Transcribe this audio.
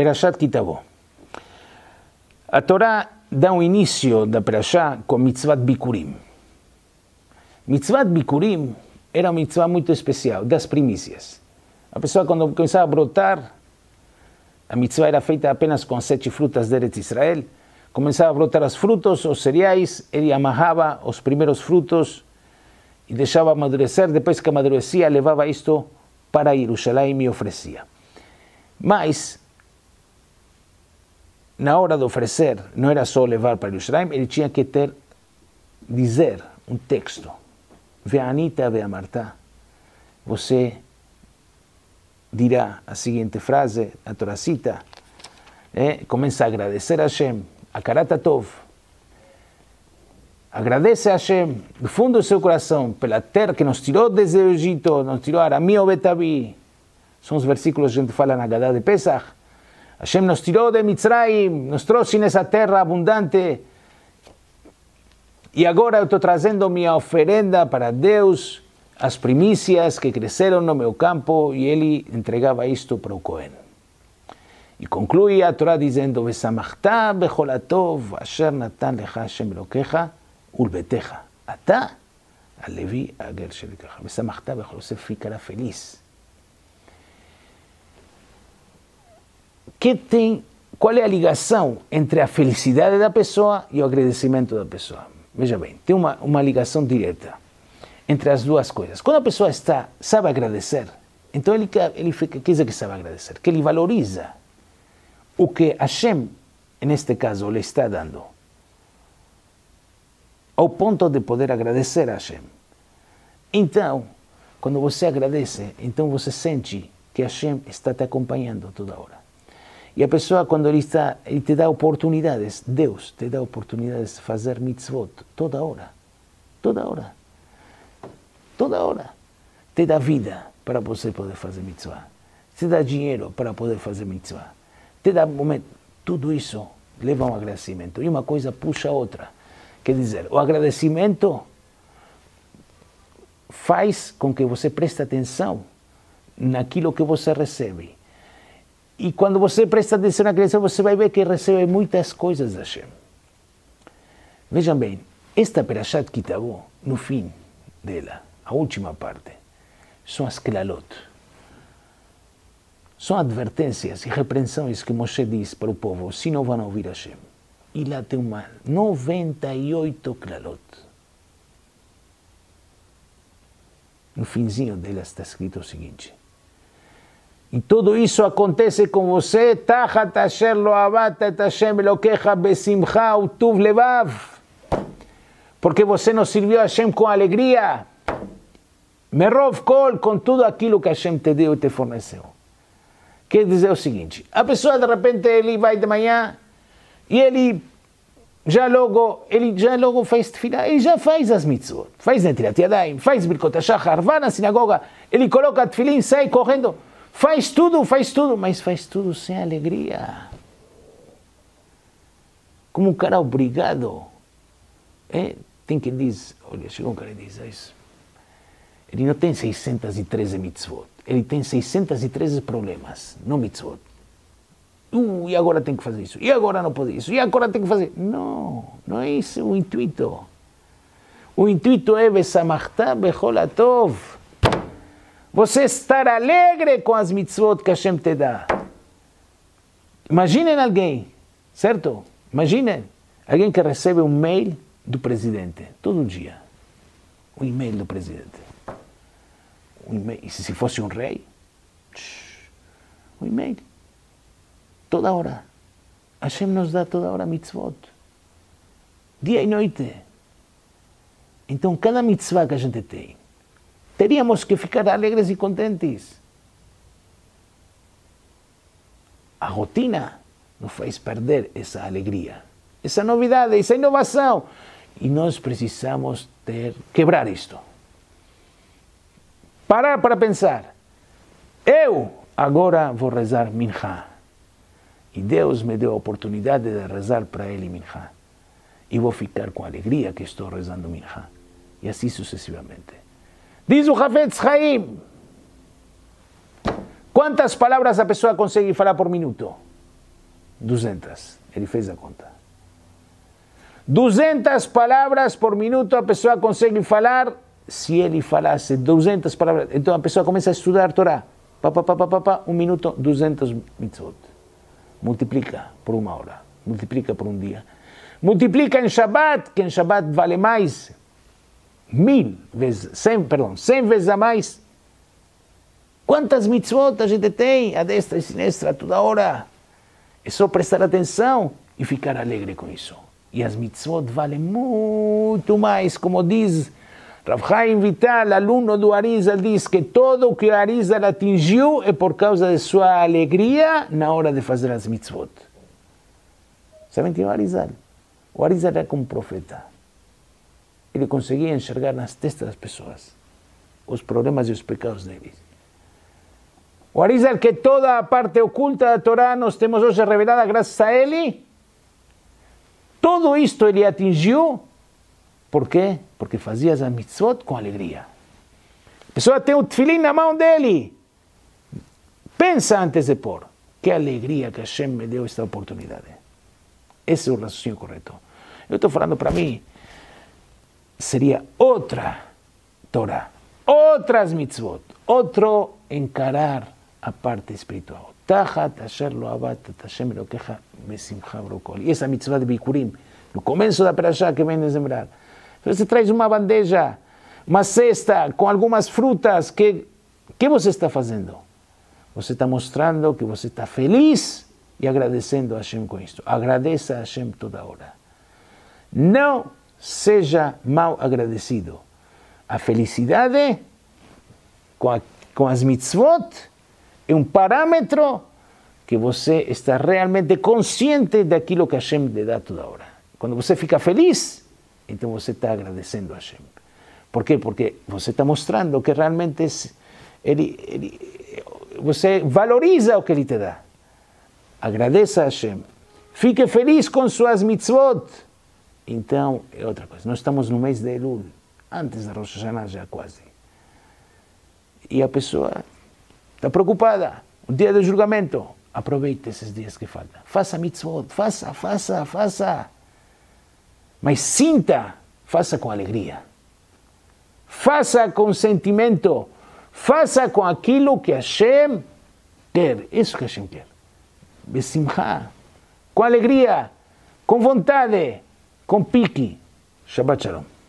Perashat Kitavó. A Torá dá um início da Perashá com mitzvah Bikurim. Mitzvah Bikurim era uma mitzvah muito especial, das primícias. A pessoa, quando começava a brotar, a mitzvah era feita apenas com 7 frutas de Eretz Israel. Começava a brotar os frutos, os cereais, ele amarrava os primeiros frutos e deixava amadurecer. Depois que amadurecia, levava isto para Jerusalém e me oferecia. Mas, na hora de oferecer, não era só levar para Jerusalém, ele tinha que dizer um texto. Veanita veamartá. Você dirá a seguinte frase, a Torá cita, começa a agradecer a Shem, a Karatatov. Agradece a Shem do fundo do seu coração pela terra que nos tirou desde o Egito, nos tirou a Aramio Betabi. São os versículos que a gente fala na Gadá de Pesach. Hashem nos tirou de Mitzrayim, nos trouxe nessa terra abundante. E agora eu estou trazendo minha oferenda para Deus, as primícias que cresceram no meu campo, e ele entregava isto para o Cohen. E conclui a Torá dizendo, Vesamachta becholatov, asher natan lecha Hashem elokecha, ulbetecha, atá, alevi ager shelikecha. Vesamachta becholatov, você ficará feliz. Qual é a ligação entre a felicidade da pessoa e o agradecimento da pessoa? Veja bem, tem uma ligação direta entre as duas coisas. Quando a pessoa sabe agradecer, então ele fica, quer dizer que sabe agradecer, que ele valoriza o que Hashem, neste caso, lhe está dando, ao ponto de poder agradecer a Hashem. Então, quando você agradece, então você sente que Hashem está te acompanhando toda hora. E a pessoa, quando ele te dá oportunidades, Deus te dá oportunidades de fazer mitzvot toda hora. Toda hora. Toda hora. Te dá vida para você poder fazer mitzvah. Te dá dinheiro para poder fazer mitzvah. Te dá momento. Tudo isso leva a um agradecimento. E uma coisa puxa a outra. Quer dizer, o agradecimento faz com que você preste atenção naquilo que você recebe. E quando você presta atenção na criação, você vai ver que recebe muitas coisas da Hashem. Vejam bem, esta Perashat Kitavó, no fim dela, a última parte, são as klalot. São advertências e repreensões que Moshe diz para o povo, se não vão ouvir Hashem. E lá tem uma 98 klalot. No finzinho dela está escrito o seguinte. E tudo isso acontece com você, Tachat asher lo avat et Hashem elokecha bessimcha utuv levav, porque você não serviu a Hashem com alegria, merov kol, com tudo aquilo que Hashem te deu e te forneceu. Quer dizer o seguinte, a pessoa de repente ele vai de manhã e ele já logo faz tefilá, ele já faz as mitzvot, faz netilat yadayim, faz birkat hashachar, vai na sinagoga, ele coloca tefilin, sai correndo. Faz tudo, mas faz tudo sem alegria. Como um cara obrigado. Tem que dizer, olha, chegou um cara e diz isso. Ele não tem 613 mitzvot. Ele tem 613 problemas, não mitzvot. E agora tem que fazer isso. E agora não pode isso. E agora tem que fazer... Não, não é isso o intuito. O intuito é Vesamachta becholatov. Você estar alegre com as mitzvot que Hashem te dá. Imaginem alguém, certo? Imaginem alguém que recebe um mail do presidente, todo dia. Um e-mail do presidente. E se fosse um rei? Um e-mail. Toda hora. Hashem nos dá toda hora mitzvot. Dia e noite. Então, cada mitzvah que a gente tem, teríamos que ficar alegres e contentes. A rotina nos faz perder essa alegria, essa novidade, essa inovação. E nós precisamos quebrar isto. Parar para pensar. Eu agora vou rezar Minjá. E Deus me deu a oportunidade de rezar para Ele Minjá. E vou ficar com alegria que estou rezando Minjá. E assim sucessivamente. Diz o Hafiz Haim. Quantas palavras a pessoa consegue falar por minuto? 200. Ele fez a conta. 200 palavras por minuto a pessoa consegue falar. Se ele falasse 200 palavras, então a pessoa começa a estudar Torá. Um minuto, 200 mitzvot. Multiplica por uma hora. Multiplica por um dia. Multiplica em Shabbat, que em Shabbat vale mais. 100 vezes a mais. Quantas mitzvot a gente tem, a destra e sinistra, toda hora? É só prestar atenção e ficar alegre com isso. E as mitzvot valem muito mais, como diz Rav Vital, aluno do Arizal, diz que todo o que Arizal atingiu é por causa de sua alegria na hora de fazer as mitzvot. Sabem que é o Arizal? O Arizal era como profeta. Ele conseguia enxergar nas testas das pessoas os problemas e os pecados deles. O Arizal, que toda a parte oculta da Torá nós temos hoje revelada graças a ele, todo isto ele atingiu. Por quê? Porque fazia as mitzvot com alegria. A pessoa tem o tefilin na mão dele. Pensa antes de pôr. Que alegria que Hashem me deu esta oportunidade. Esse é o raciocínio correto. Eu estou falando para mim. Seria outra Torá. Outras mitzvot. Outro encarar a parte espiritual. Tachat asher lo abata, Hashem lo queja, Bessimcha brocoli. E essa mitzvah de Bikurim, no começo da parasha que vem de sembrar. Você traz uma bandeja, uma cesta com algumas frutas. Que você está fazendo? Você está mostrando que você está feliz e agradecendo a Hashem com isto. Agradeça a Hashem toda hora. Não seja mal agradecido. A felicidade com as mitzvot é um parâmetro que você está realmente consciente daquilo que Hashem lhe dá toda hora. Quando você fica feliz, então você está agradecendo a Hashem. Por quê? Porque você está mostrando que realmente você valoriza o que ele te dá. Agradeça a Hashem. Fique feliz com suas mitzvot. Então, é outra coisa. Nós estamos no mês de Elul, antes da Rosh Hashanah já quase. E a pessoa está preocupada. O dia do julgamento. Aproveite esses dias que faltam. Faça mitzvot. Faça. Mas sinta, faça com alegria. Faça com sentimento. Faça com aquilo que Hashem quer. Isso que Hashem quer. Bessimcha. Com alegria. Com vontade. Com piqui. Shabbat shalom.